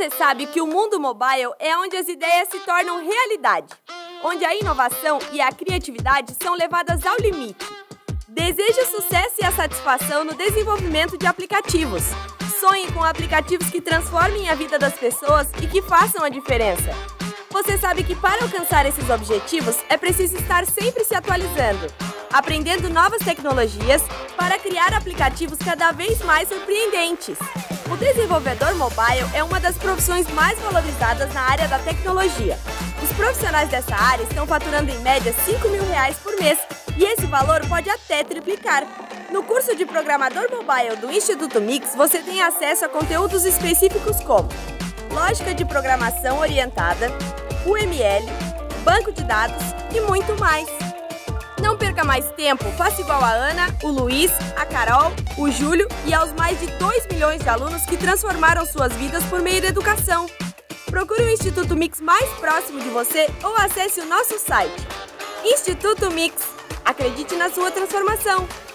Você sabe que o mundo mobile é onde as ideias se tornam realidade, onde a inovação e a criatividade são levadas ao limite. Deseje o sucesso e a satisfação no desenvolvimento de aplicativos. Sonhe com aplicativos que transformem a vida das pessoas e que façam a diferença. Você sabe que para alcançar esses objetivos é preciso estar sempre se atualizando, aprendendo novas tecnologias para criar aplicativos cada vez mais surpreendentes. O desenvolvedor mobile é uma das profissões mais valorizadas na área da tecnologia. Os profissionais dessa área estão faturando em média R$ 5.000 por mês e esse valor pode até triplicar. No curso de Programador Mobile do Instituto Mix, você tem acesso a conteúdos específicos como Lógica de Programação Orientada, UML, Banco de Dados e muito mais. Não perca mais tempo, faça igual a Ana, o Luiz, a Carol, o Júlio e aos mais de 2 milhões de alunos que transformaram suas vidas por meio da educação. Procure o Instituto Mix mais próximo de você ou acesse o nosso site. Instituto Mix. Acredite na sua transformação.